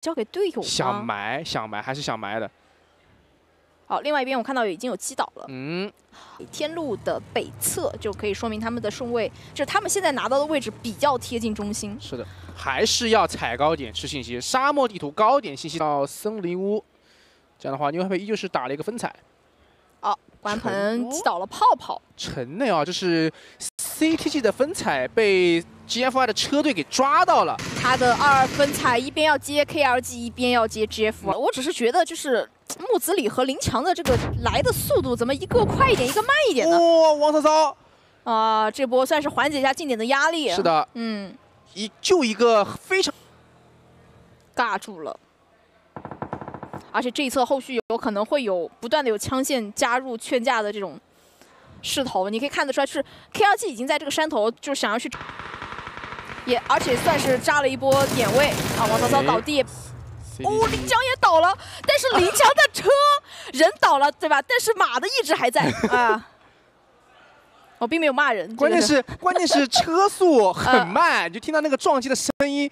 交给队友吗？想埋，还是想埋的。好，另外一边我看到已经有击倒了。嗯，天路的北侧就可以说明他们的顺位，就是他们现在拿到的位置比较贴近中心。是的，还是要踩高点吃信息。沙漠地图高点信息到森林屋，这样的话，牛排依旧是打了一个分踩。 哦，关鹏击倒了泡泡。城内啊，这是 CTG 的分踩被 GFY 的车队给抓到了。他的二分踩一边要接 KLG， 一边要接 GFY。我只是觉得就是木子李和林强的这个来的速度，怎么一个快一点，一个慢一点呢？哇，王骚骚！啊，这波算是缓解一下近点的压力。是的，嗯，就一个非常尬住了。 而且这一侧后续有可能会不断的有枪线加入劝架的这种势头，你可以看得出来，是 KLG 已经在这个山头就想要去，而且算是扎了一波点位啊，王骚骚倒地，哦，林强也倒了，但是林强的车人倒了对吧？但是马的一直还在啊。 我并没有骂人，关键是车速很慢，你就听到那个撞击的声音，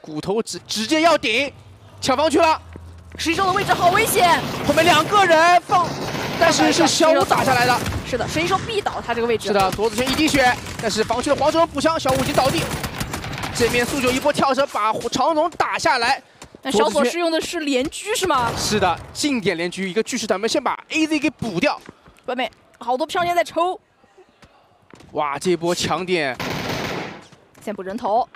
骨头直接要顶，抢方去了。 石一舟的位置好危险，后面两个人放，但是是小五打下来的。是的，石一舟必倒他这个位置。是的，左子轩一滴血，但是防区的黄志龙补枪，小五已经倒地。这边速九一波跳车把长龙打下来。那小左是用的是连狙是吗？是的，近点连狙，一个巨石短兵先把 AZ 给补掉。外面好多飘烟在抽。哇，这波抢点，先补人头。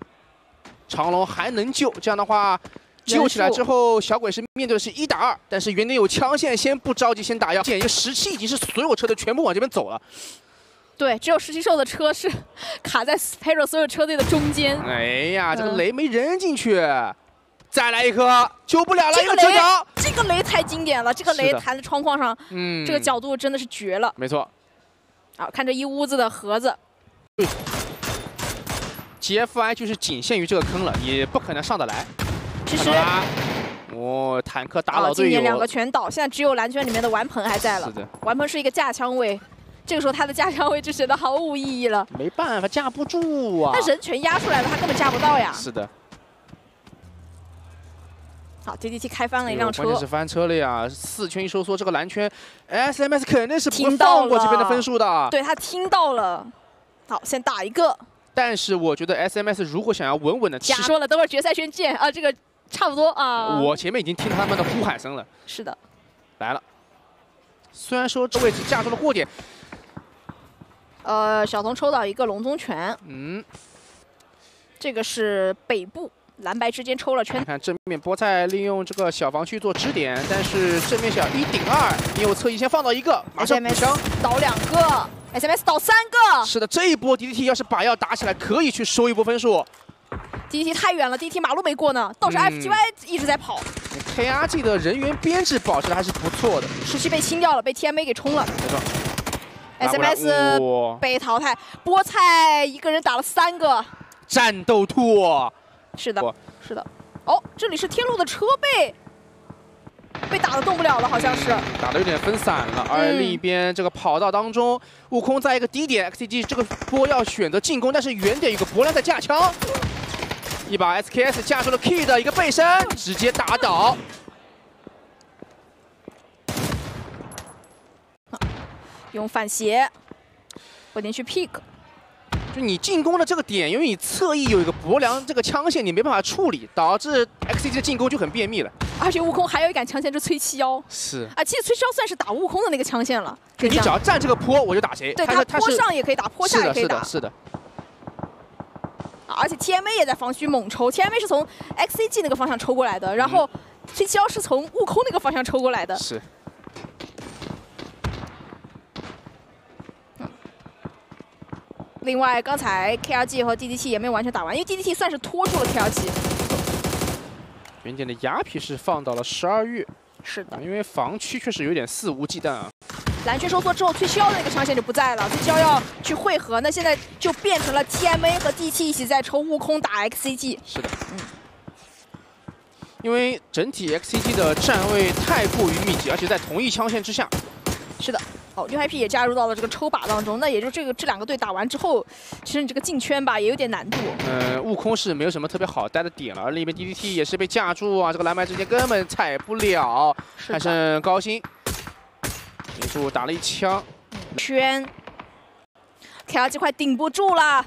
长龙还能救，这样的话。 救起来之后，小鬼是面对的是1打2，但是原点有枪线，先不着急，先打药。一个17已经是所有车队全部往这边走了。对，只有石七兽的车是卡在 Spyro 所有车队的中间。哎呀，这个雷没扔进去，再来一颗，救不了了。这个雷太经典了，这个雷弹在窗框上，这个角度真的是绝了。没错。啊，看这一屋子的盒子。GFI 就是仅限于这个坑了，也不可能上得来。 其实，哦，坦克打倒队友，今年两个全倒，现在只有蓝圈里面的玩鹏还在了。是的，玩鹏是一个架枪位，这个时候他的架枪位就显得毫无意义了。没办法，架不住啊。但人全压出来了，他根本架不到呀。是的。好 ，DDT 开翻了一辆车，关键是翻车了呀！4圈一收缩，这个蓝圈 SMS 肯定是不会放过这边的分数的。对他听到了，好，先打一个。但是我觉得 SMS 如果想要稳稳的，假说了，等会儿决赛圈见啊，这个。 差不多啊！我前面已经听到他们的呼喊声了。是的，来了。虽然说这位置架住了过点。小童抽到一个龙宗拳。嗯。这个是北部蓝白之间抽了圈。看正面菠菜利用这个小防区做支点，但是正面小1顶2，右侧翼先放到一个，马上补枪。倒2个 ，SMS 倒3个。是的，这一波 DDT 要是把药打起来，可以去收一波分数。 DDT 太远了 ，DDT 马路没过呢，倒是 FTY 一直在跑。KRG 的人员编制保持的还是不错的。17被清掉了，被 TMA 给冲了。没错。SMS 被淘汰，菠菜一个人打了3个。战斗兔。是的，是的。哦，这里是天路的车被打得动不了了，好像是。打得有点分散了，而另一边这个跑道当中，悟空在一个低点 ，XTG 这个波要选择进攻，但是远点有个博亮在架枪。 一把 SKS 架住了 Key 的一个背身，直接打倒。用反斜，我连续 pick。就你进攻的这个点，因为你侧翼有一个薄凉这个枪线，你没办法处理，导致 XCG 的进攻就很便秘了。而且悟空还有一杆枪线，就崔71。是啊，其实崔71算是打悟空的那个枪线了。你只要占这个坡，我就打谁。对他坡上也可以打，坡下也可以打。是的。 而且 TMA 也在防区猛抽 ，TMA 是从 XCG 那个方向抽过来的，然后崔71是从悟空那个方向抽过来的。是。另外，刚才 KRG 和 DDT 也没有完全打完，因为 DDT 算是拖住了 KRG。原点的雅痞是放到了12月。是的。因为防区确实有点肆无忌惮啊。 蓝圈收缩之后，崔71的那个枪线就不在了，崔71要去汇合，那现在就变成了 TMA 和 DT 一起在抽悟空打 XCG。是的，因为整体 XCG 的站位太过于密集，而且在同一枪线之下。是的，好，绿IP 也加入到了这个抽把当中。那也就这两个队打完之后，其实你这个进圈吧也有点难度。悟空是没有什么特别好待的点了，而另一边 DDT 也是被架住啊，这个蓝白之间根本踩不了。还剩高星，结束打了一枪。圈 ，KRG 快顶不住了。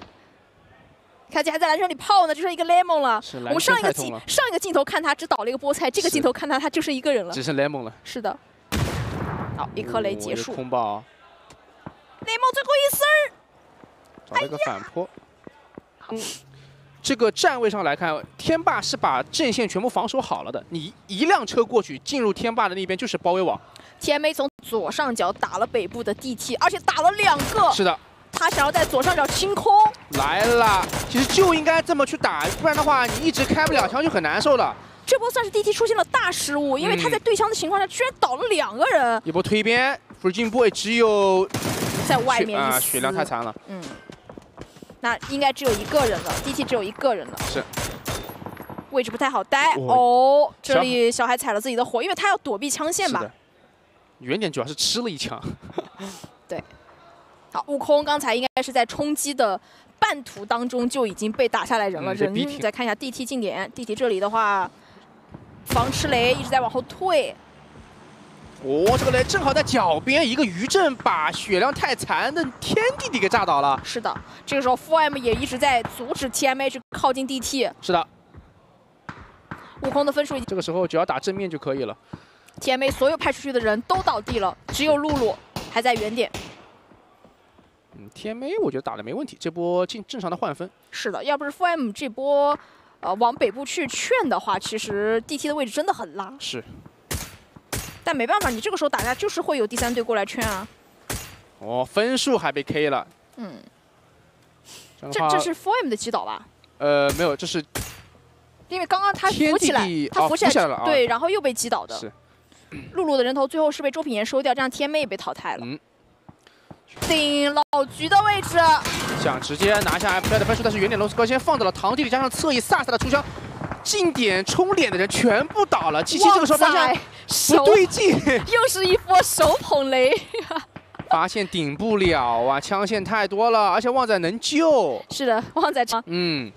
KRG 还在蓝圈里泡呢，就是一个 lemon 了。我们上一个镜头看他只倒了一个菠菜，这个镜头看他就是一个人了，只剩 lemon 了。是的。好，一颗雷结束。空爆。lemon 最后一丝儿。找了一个反坡。哎、这个站位上来看，天霸是把阵线全部防守好了的。你一辆车过去，进入天霸的那边就是包围网。TMA 从左上角打了北部的 DT， 而且打了2个。是的。 他想要在左上角清空，来了，其实就应该这么去打，不然的话你一直开不了枪就很难受了。这波算是 DT 出现了大失误，因为他在对枪的情况下居然倒了2个人。一波推边 ，Virgin Boy 只有在外面啊，血量太残了。嗯，那应该只有一个人了 ，DT 只有一个人了。是。 位置不太好待哦，这里小海踩了自己的火，因为他要躲避枪线吧。远点主要是吃了一枪。对。 好，悟空刚才应该是在冲击的半途当中就已经被打下来人了。人再看一下 DT 近点 ，DT 这里的话，防吃雷一直在往后退。哦，这个雷正好在脚边，一个余震把血量太残的天弟弟给炸倒了。是的，这个时候 4M 也一直在阻止 TMA 去靠近 DT。是的，悟空的分数这个时候只要打正面就可以了。TMA 所有派出去的人都倒地了，只有露露还在原点。 TMA 我觉得打的没问题，这波进正常的换分。是的，要不是 4M 这波，往北部去劝的话，其实 DT 的位置真的很拉。是。但没办法，你这个时候打架就是会有第三队过来劝啊。哦，分数还被 K 了。嗯。这是 4M 的击倒吧？没有，这是。因为刚刚他扶起来，他扶起来了，对，然后又被击倒的。是。露露的人头最后是被周品言收掉，这样 TMA 也被淘汰了。嗯。 顶老菊的位置，想直接拿下 F 的分数，但是原点龙哥先放到了堂弟弟，加上侧翼萨萨的出枪，近点冲脸的人全部倒了。七七这个时候发现不对劲，又是一波手捧雷，发现顶不了啊，枪线太多了，而且旺仔能救。是的，旺仔长。嗯，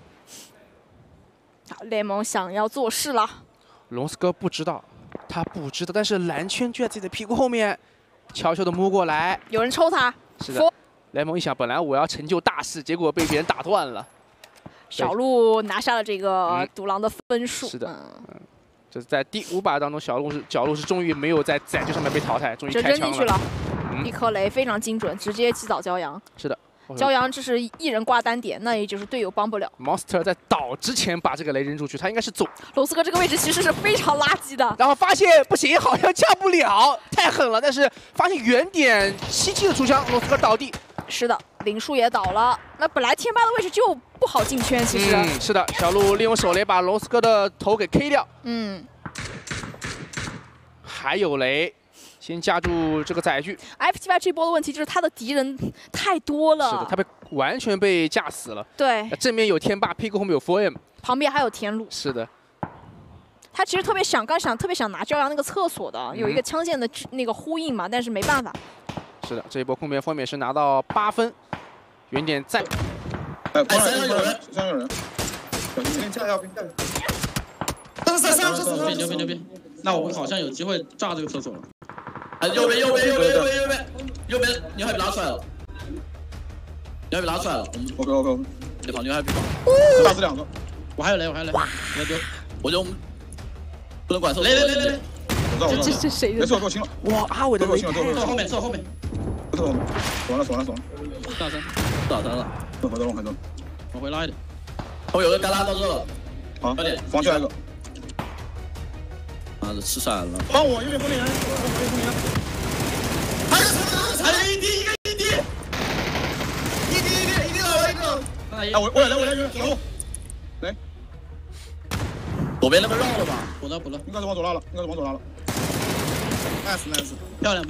好，雷蒙想要做事了。龙哥不知道，他不知道，但是蓝圈就在自己的屁股后面，悄悄的摸过来，有人抽他。 是的，雷蒙一想，本来我要成就大事，结果被别人打断了。小鹿拿下了这个独狼的分数。是的，嗯，这是在第5把当中，小鹿是终于没有在载具上面被淘汰，终于开枪了。一颗雷非常精准，直接击倒骄阳。是的，骄阳这是一人挂单点，那也就是队友帮不了。Monster 在倒之前把这个雷扔出去，他应该是走。罗斯哥这个位置其实是非常垃圾的，然后发现不行，好像架不了。 太狠了，但是发现原点77的出枪，罗斯科倒地。是的，林树也倒了。那本来天霸的位置就不好进圈，其实。嗯，是的，小鹿利用手雷把罗斯科的头给 K 掉。嗯，还有雷，先夹住这个载具。F78这波的问题就是他的敌人太多了。是的，他完全被架死了。对，正面有天霸，屁股后面有 4M， 旁边还有田路。是的。 他其实特别想拿骄阳那个厕所的，有一个枪线的那个呼应嘛，但是没办法。是的，这一波控边方面是拿到8分，原点在。山上有人，冰架要冰架。三个厕所，牛逼！那我们好像有机会炸这个厕所了。啊，右边，牛海被拉出来了，牛海被拉出来了。OK， 别跑，牛海别跑。打死2个，我还有雷，我就。 不能管，来，这谁的？够轻了！哇，阿伟的雷！坐后面，爽了！打三了！快动！往回拉一点。我有个干拉到这了，好，快点，防起来个。妈的，吃闪了！帮我，右边攻击人！一滴！哎，我来！来。 左边那边绕了吧，补了，应该是往左拉了，nice， 漂亮，